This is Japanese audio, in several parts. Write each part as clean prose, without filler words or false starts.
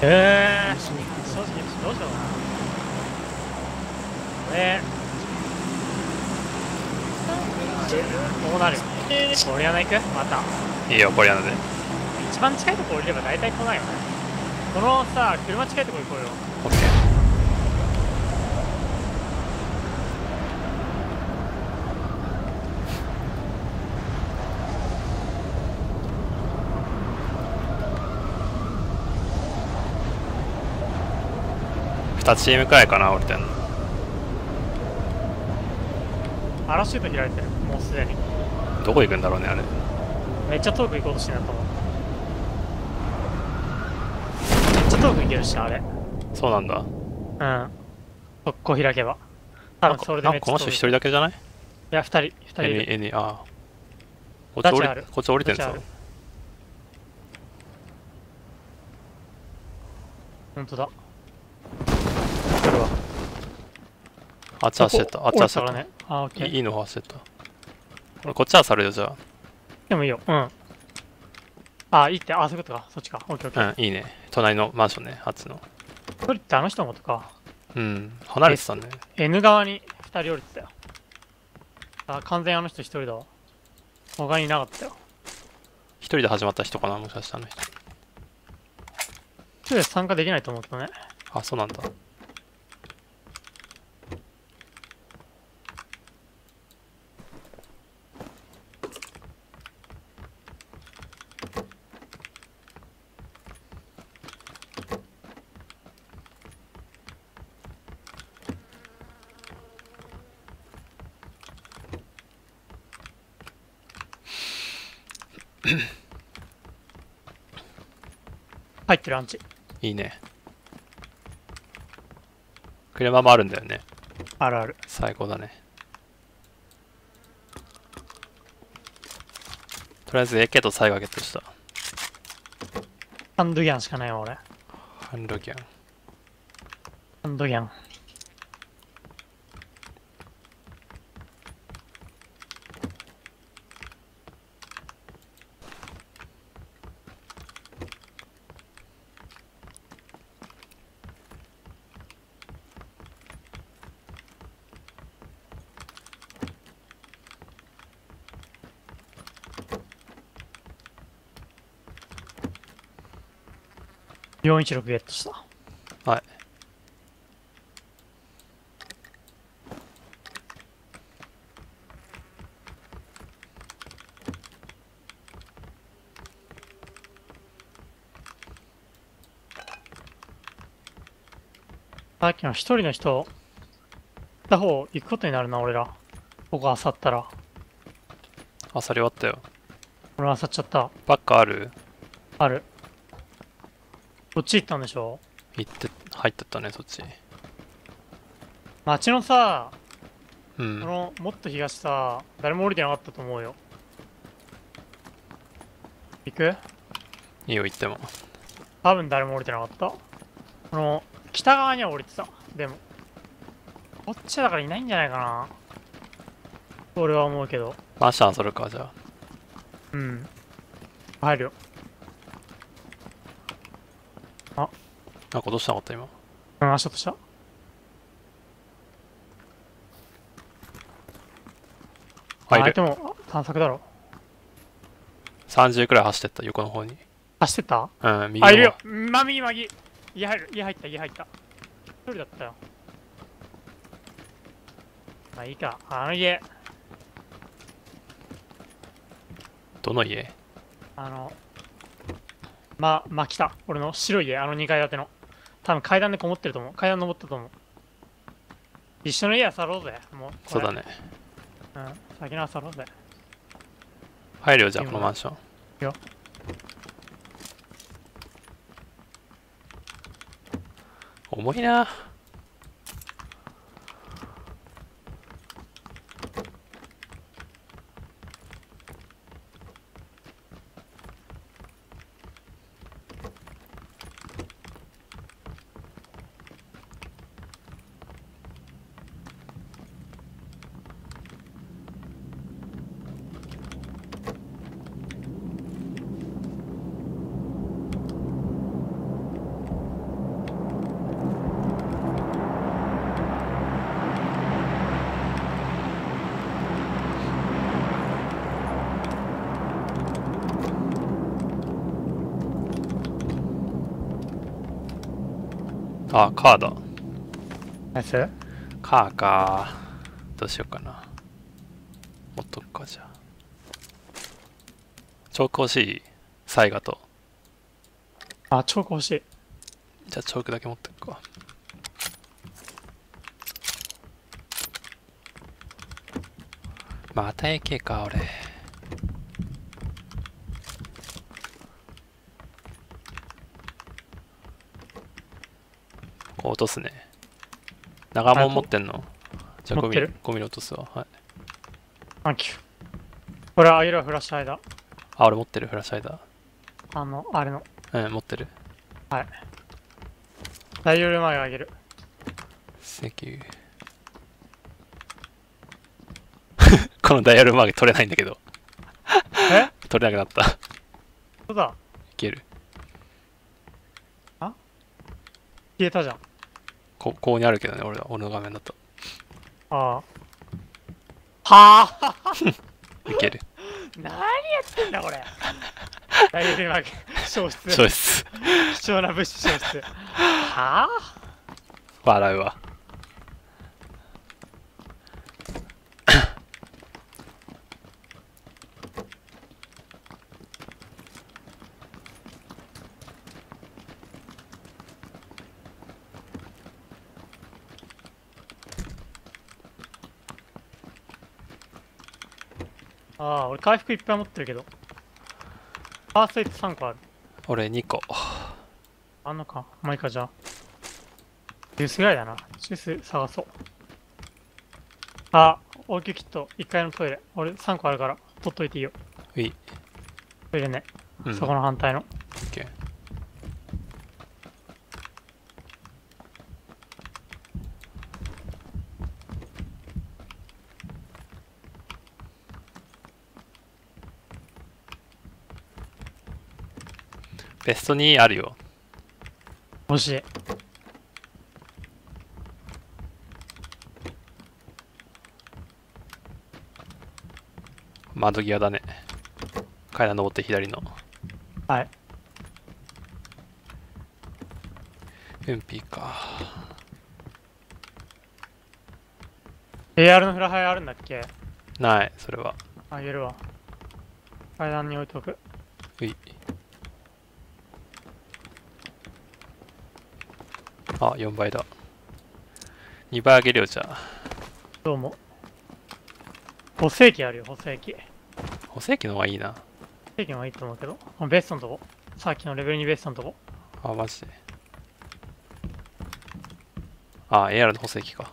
正直どうしようかな。どうなる。ボリアナ行く？また。いいよ、ボリアナで。一番近いところ降りれば大体来ないよね。このさ、車近いところ行こうよ。オッケー。2チームくらいかな、降りてんの。パラシュート開いてる、もうすでに。どこ行くんだろうね、あれ。めっちゃ遠く行こうとしてるなと思う。めっちゃ遠く行けるし、あれ。そうなんだ。うん。ここ開けば。多分それでめっちゃ遠く。この人1人だけじゃない？いや、2人いる。N、ああ。こっち降りてんぞ。ほんとだ。あっち走った、あっち走った。いいの走った。俺こっち走るよ、じゃあ。でもいいよ、うん。あ、いいって、あ、そういうことか、そっちか。オッケーオッケー。うん、いいね。隣のマンションね、あっちの。降りてあの人のことか。うん、離れてたね。N 側に2人降りてたよ。あ、完全あの人1人だわ。他にいなかったよ。1人で始まった人かな、もしかしたらあの人。1人で参加できないと思ったね。あ、そうなんだ。入ってるアンチいいね。車もあるんだよね。あるある。最高だね。とりあえず AK とサイがゲットした。ハンドギャンしかないわ俺。ハンドギャン416ゲットした。はい、さっきの1人の人だ方行くことになるな。俺らここあさったらあさり終わったよ。俺あさっちゃった。バッカーある？ある。こっち行ったんでしょ？入ってったね、そっち。街のさ、うん、このもっと東さ、誰も降りてなかったと思うよ。行く？いいよ、行っても。多分誰も降りてなかった。この、北側には降りてた。でも、こっちだからいないんじゃないかな。俺は思うけど。マンションそれか、じゃあ。うん。入るよ。なんかどうしたのかった今。うん、足音した。相手も探索だろ。30くらい走ってった、横の方に。走ってった？うん、右の方。あ、いるよ。ま、右。家入った。一人だったよ。まあいいか、あの家。どの家？まあ、来た。俺の白い家、あの2階建ての。多分階段でこもってると思う。階段登ったと思う。一緒の家は去ろうぜ。もうそうだね。うん。先のは去ろうぜ。入るよ、じゃあ、このマンション。いくよ。重いな。あ、カーだ。ナイス。カーか。どうしようかな。持っとくか、じゃあ。チョーク欲しい？サイガと。あ、チョーク欲しい。じゃあチョークだけ持ってくか。また AK か、俺。こう落とすね。長物持ってんの？じゃあゴミ落とすわ。はい。サンキュー。これはあげるわ、フラッシュアイダー。あ、俺持ってる、フラッシュアイダー。あれの。うん、持ってる。はい。大容量前あげる。セキュー。このダイヤルマーク取れないんだけどえ取れなくなったそうだいけるあ消えたじゃんここにあるけどね俺の画面だとああはあいける何やってんだこれダイヤルマーク消失貴重な物資消失はあ笑うわああ、俺回復いっぱい持ってるけど。ファーストエイド3個ある。俺2個。あんのか。まあいいか、じゃあ。ジュースぐらいだな。ジュース探そう。あ、応急キット、1階のトイレ。俺3個あるから、取っといていいよ。いい。トイレね。うん、そこの反対の。OK。ベスト2あるよ。欲しい。窓際だね。階段登って左の。はい。うんぴか。AR のフラハイあるんだっけ？ない、それは。あげるわ。階段に置いとく。うい。あ、4倍だ。2倍あげるよ、じゃあ。どうも。補正機あるよ、補正機。補正機の方がいいな。補正機の方がいいと思うけど。ベストのとこ。さっきのレベル2ベストのとこ。あ、マジで。あ、AR の補正機か。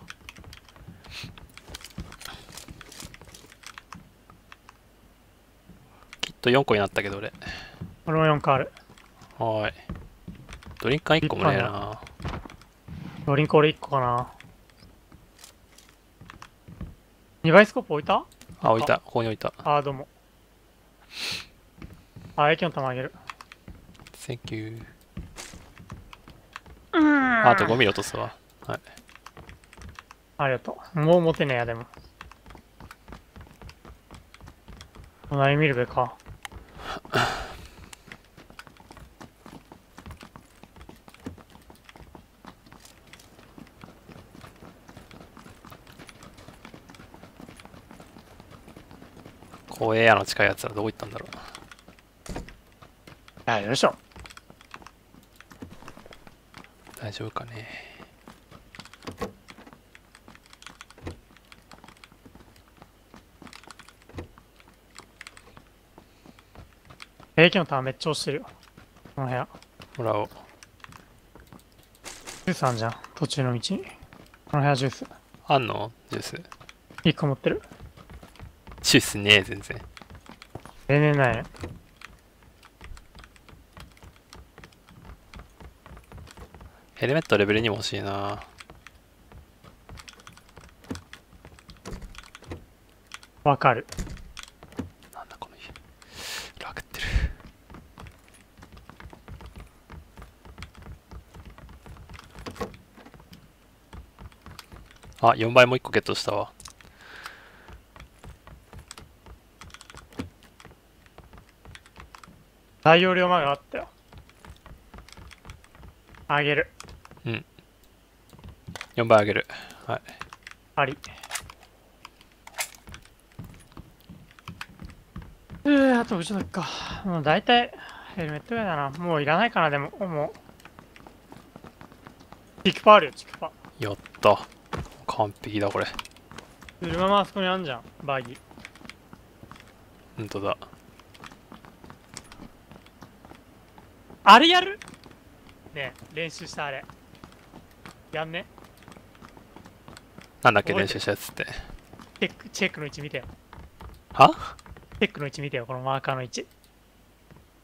きっと4個になったけど、俺。俺も4個ある。はーい。ドリンク缶1個もねえな。ドリンク俺1個かな。2倍スコープ置いた？あ、置いた。ここに置いた。あ、どうも。あ、駅の玉あげる。センキュー。あと5ミリ落とすわ。はい。ありがとう。もう持てねえや、でも。隣見るべか。こうエアの近いやつらどこ行ったんだろう。あ、よいしょ。大丈夫かね。兵器のターンめっちゃ落ちてるよ。この部屋。ほらお。ジュースあんじゃん。途中の道に。この部屋ジュース。あんの？ジュース。1個持ってる。ジュースねえ、全然。全然ない。ヘルメットレベル2も欲しいな。わかる。なんだこの家。ラグってる。あ、4倍も1個ゲットしたわ。大容量前があったよ。あげる。うん。4番あげる。はい。あり。あと50だっか。もう大体、ヘルメットぐらいだな。もういらないかな、でも。もう。チクパあるよ、チクパ。やった。完璧だ、これ。車もあそこにあんじゃん、バギー。ほんとだ。あれやるねえ、練習したあれ。やんね。なんだっけ、練習したやつって。チェックの位置見てよ。は？チェックの位置見てよ、このマーカーの位置。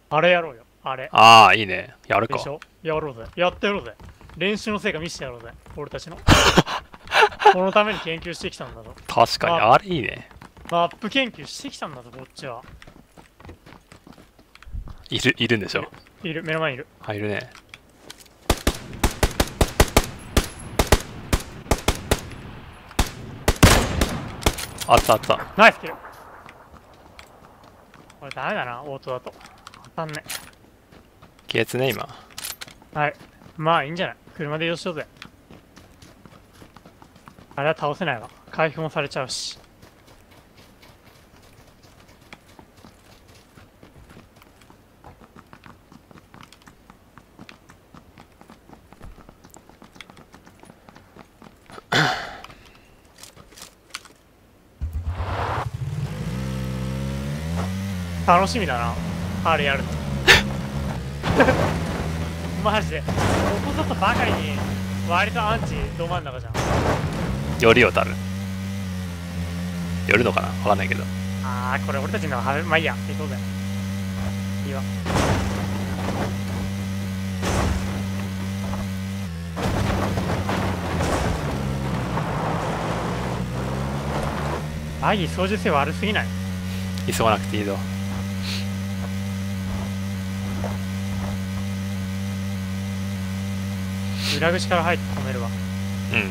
あれやろうよ、あれ。ああ、いいね。やるか。でしょ？やろうぜ。やってやろうぜ。練習の成果見せてやろうぜ。俺たちの。このために研究してきたんだぞ。確かに、あれいいね。マップ研究してきたんだぞ、こっちは。いるんでしょ？いる、目の前にいる。あ、いるね。あったあった。ナイスキル。これダメだな、オートだと。当たんね。気圧ね、今。はい。まあいいんじゃない。車で移動しようぜ。あれは倒せないわ。回復もされちゃうし。楽しみだな、あれやるの。マジでここだとばかりに割とアンチど真ん中じゃん。よりよ、多分寄るのかな、わかんないけど。ああ、これ俺たちのはまあいいや、行こうぜ。いいわ。バギー操縦性悪すぎない？急がなくていいぞ。裏口から入って止めるわ。うん。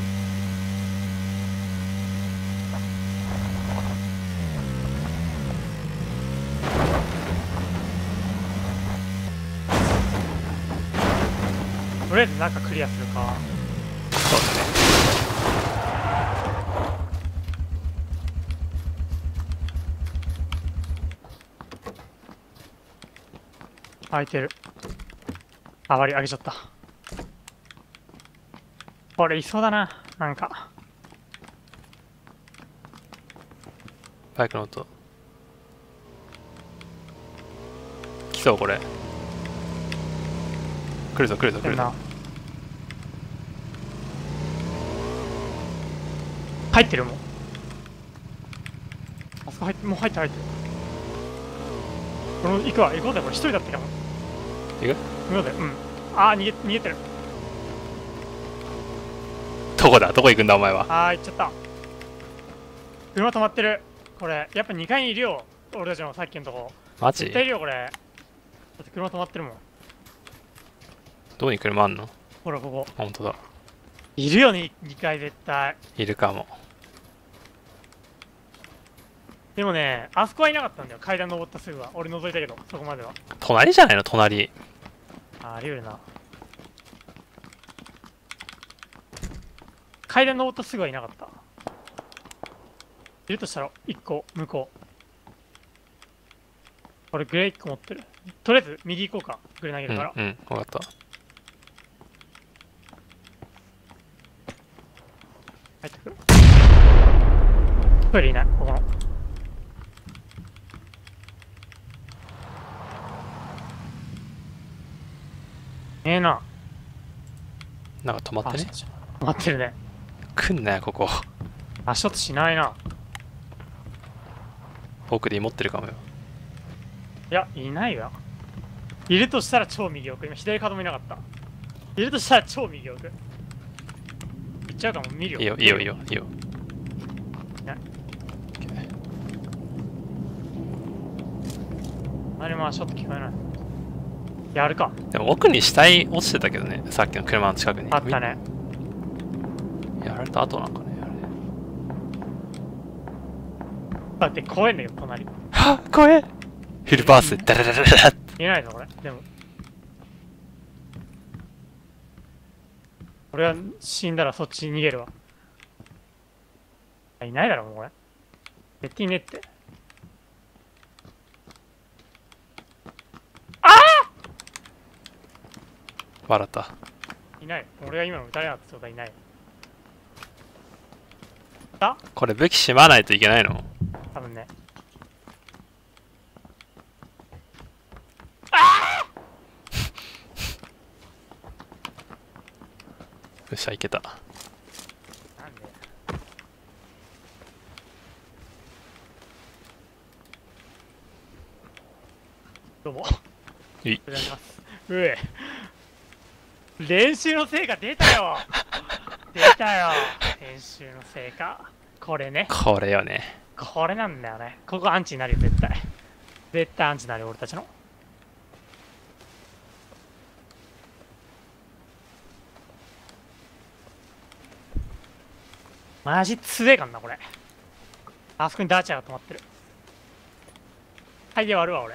とりあえず中クリアするか。そうだね。開いてる。あまり上げちゃった。これいそうだな、なんか。バイクの音。来そう、これ。来るぞ、来るぞ、来るぞ。入ってるもん。あそこ入って、もう入って、入ってる。この行くわ、行こうぜ、これ一人だったかも。行く？うん。あー、逃げてる。どこ行くんだお前は。あー、行っちゃった。車止まってる。これ、やっぱ2階にいるよ。俺たちのさっきのとこ。マジ？絶対いるよ、これ。だって車止まってるもん。どこに車あんの？ほら、ここ。ほんとだ。いるよね、2階絶対。いるかも。でもね、あそこはいなかったんだよ。階段登ったすぐは。俺覗いたけど、そこまでは。隣じゃないの？隣。あり得るな。階段登ったすぐはいなかった。いるとしたら1個向こう。俺グレー1個持ってる。とりあえず右行こうか、グレー投げるから。うん、分かった。入ってくる。トイレいない、ここの。ねえな。なんか止まってね。止まってるね。来んなよ、ここ。足音しないな。奥で持ってるかもよ。いや、いないわ。いるとしたら超右奥。今、左角もいなかった。いるとしたら超右奥。行っちゃうかも、見るよ。いいよ、いいよ、いいよ。いいよ。いない。あれも足音聞こえない。やるか。でも奥に死体落ちてたけどね、さっきの車の近くに。あったね。やられた後なんかね、あれ。だって怖いんだよ、隣。はっ、怖え。フィルバース、ダラダラダラって。見えないぞ、これ。でも。俺は死んだらそっちに逃げるわ。いないだろ、もうこれ。絶対いねって。ああ！笑った。いない。俺が今の撃たれなかった状態いない。あ？これ武器しまないといけないの？多分ね。よっしゃ、いけた。なんでどうも。いただきます。うえ。練習の成果出たよ。出たよ。練習の成果。これね。これよね。これなんだよね。ここアンチになるよ、絶対。絶対アンチになるよ、俺たちの。マジ強えかんな、これ。あそこにダーチャーが止まってる。タイヤ割るわ、俺。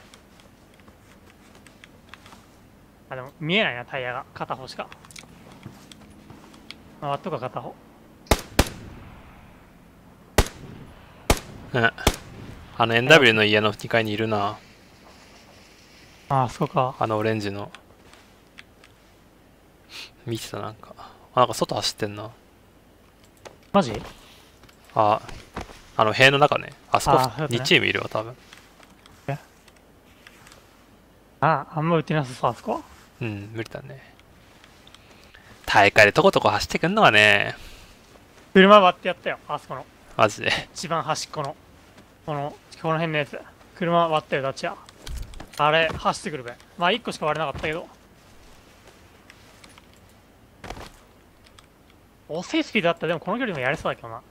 あ、でも見えないな、タイヤが。片方しか。まあ、割っとか、片方。うん。あの NW の家の2階にいるな。あ、そうか。あのオレンジの。見てた、なんか。あ、なんか外走ってんな。マジ？あ、あの塀の中ね。あそこ2チームいるわ、多分。あ、あんま打てなさそう、あそこ？うん、無理だね。大会でとことこ走ってくんのがね。車割ってやったよ、あそこの。マジで。一番端っこの。この辺のやつ。車割ったよ、ダチア。あれ、走ってくるべ。まあ、1個しか割れなかったけど。遅いスピードだったら、でもこの距離もやれそうだけどな。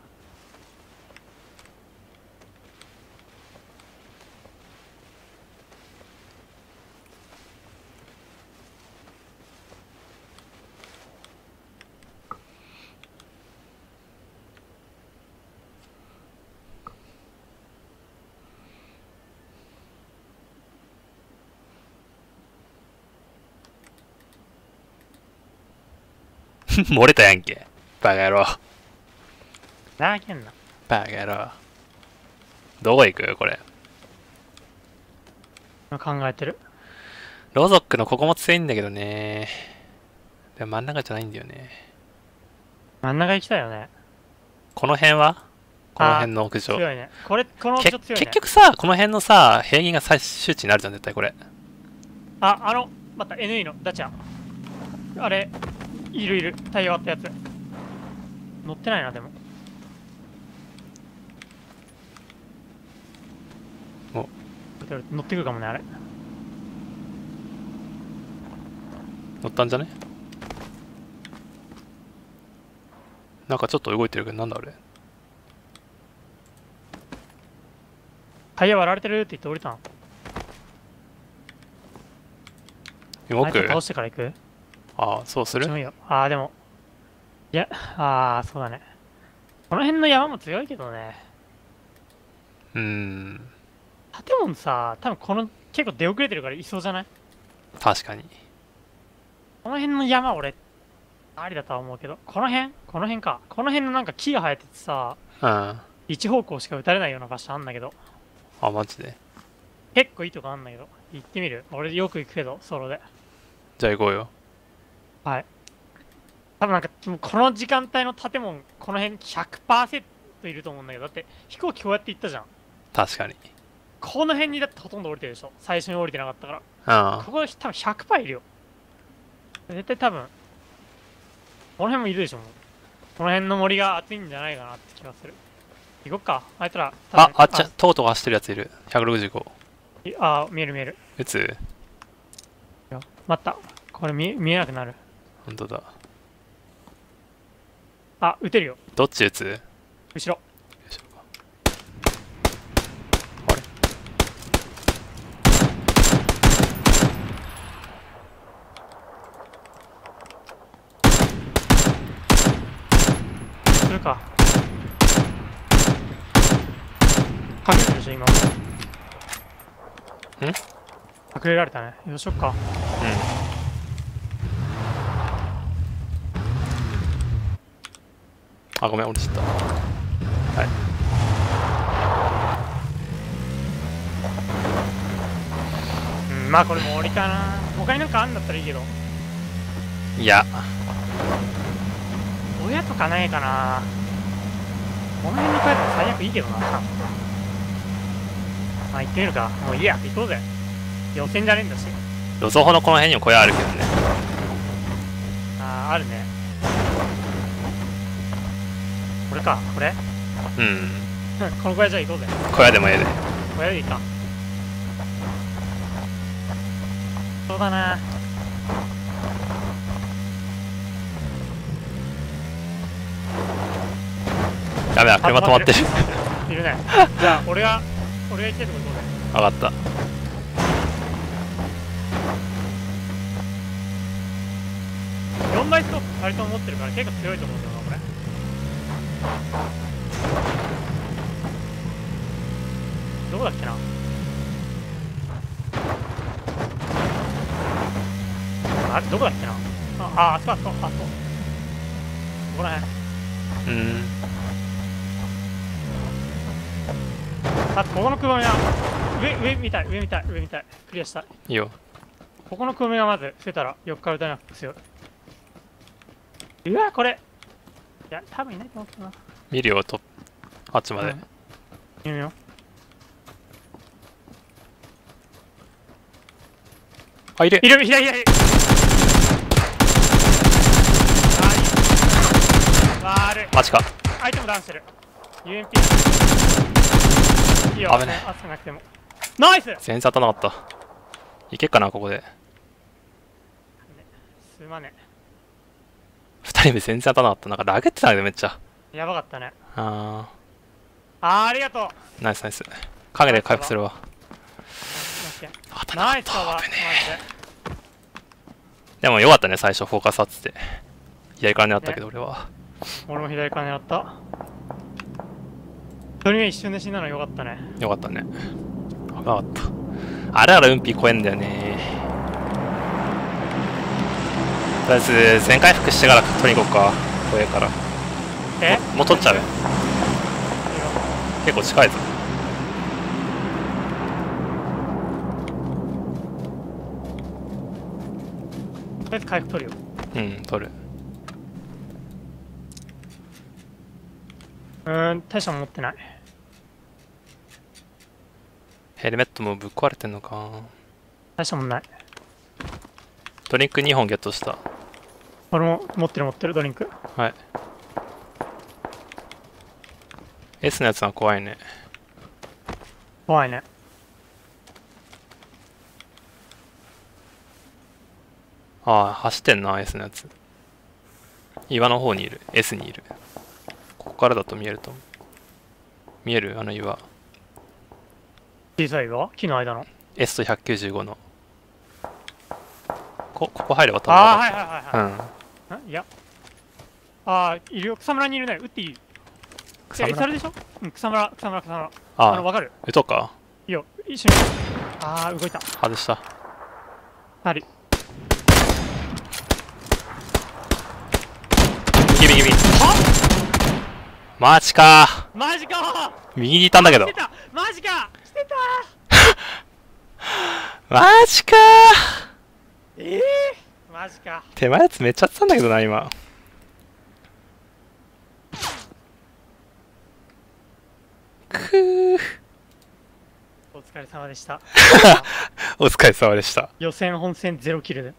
漏れたやんけ。バカ野郎。なげんな。バカ野郎。どこ行くこれ。考えてる。ロゾックのここも強いんだけどね。でも真ん中じゃないんだよね。真ん中行きたいよね。この辺はこの辺の屋上。強いね。これ、この屋上強いね。結局さ、この辺のさ、平均が最終値になるじゃん、絶対これ。あ、また NE のダチャ。あれ、いるいる。タイヤ割ったやつ。乗ってないな、でも。お、乗ってくるかもね、あれ。乗ったんじゃね？なんかちょっと動いてるけど、なんだあれ。タイヤ割られてるって言って降りたの。動く？倒してから行く？ああ、そうする？ああ、でも。いや、ああ、そうだね。この辺の山も強いけどね。建物さ、多分この、結構出遅れてるからいそうじゃない？確かに。この辺の山俺、ありだとは思うけど、この辺か。この辺のなんか木が生えててさ、一方向しか打たれないような場所あんだけど。あ、マジで？結構いいとこあんだけど。行ってみる？俺よく行くけど、ソロで。じゃあ行こうよ。はい。多分なんか、この時間帯の建物、この辺 100% いると思うんだけど、だって飛行機こうやって行ったじゃん。確かに。この辺にだってほとんど降りてるでしょ。最初に降りてなかったから。ここで多分 100% いるよ。絶対多分、この辺もいるでしょ、もう。この辺の森が熱いんじゃないかなって気がする。行こっか。あいつら、あ、あっちゃ、とうとう走ってるやついる。165。あ、見える見える。撃つ？待った。これ見えなくなる。ほんとだ。あ、撃てるよ。どっち撃つ？後ろ。あれ？それか。隠れてるでしょ、今。ん？隠れられたね。よしょっか。うん。あ、ごめん、落ちた。はい。うん、まあこれも終わりかな。他になんかあんだったらいいけど。いや。親とかないかな。この辺に帰っても最悪いいけどな。まあ行ってみるか。もういいや、行こうぜ。予選じゃねえんだし。路上のこの辺にも小屋あるけどね。ああ、あるね。これか、これ、うん。この小屋じゃ行こうぜ。小屋でもええで。小屋でいいか。そうだな。ダメだ、車止まってる。いるね。じゃあ、俺が行ってるとこ行こうぜ。わかった。4倍ストップ2人とも持ってるから結構強いと思うんだよな、これ。どこだっけな。あれどこだっけな。あ、あそこあそこあそこ。ここらへん。うん。あ、ここのくぼみは上見たい。クリアしたい。いいよ。ここのくぼみはまず捨てたら横から撃たなくて強い。うわ、これいや、多分いないと思うけどな。見るよ、とあっちまで。見るよ。あ、いるいる、左悪い。マジか。相手もダウンしてる。 UMP いいよ、危ねえ。汗なくてもナイス。全然当たらなかった。いけっかな、ここで。すまねえ、2人目全然当たらなかった。なんかラゲってたんだよ、めっちゃ。やばかったね。ありがとう。ナイスナイス。影で回復するわ。当たらなかった。危ねえ。でもよかったね、最初フォーカス当てて。左から狙ったけど、俺は。俺も左から狙った。1人目一瞬で死んだのよかったね。よかったね。危なかった。あれあれ運ピー超えんだよね。とりあえず全回復してから取りに行こうか、これから。え？もう取っちゃうよ。結構近いぞ。とりあえず回復取るよ。うん、取る。大したもん持ってない。ヘルメットもぶっ壊れてんのか。大したもんない。ドリンク2本ゲットした。俺も持ってるドリンク。はい。S のやつは怖いね。怖いね。ああ、走ってんな、S のやつ。岩の方にいる。S にいる。ここからだと見えると思う。見えるあの岩。小さい岩？木の間の。S と195の。ここ入れば多分。ああ、はいはいはいはい。うん。いや。ああ、いるよ。草むらにいるね。撃っていい？草むら。それでしょ？うん、草むら。あの、わかる？撃とうか。いいよ。一緒に。ああ、動いた。外した。あり。右。は？マジか。右にいたんだけど。マジか。マジか。マジか。手前やつめっちゃやってたんだけどな、今。くー。お疲れ様でした。お疲れ様でした。予選本戦0キルで。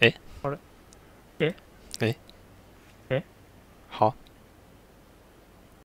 え？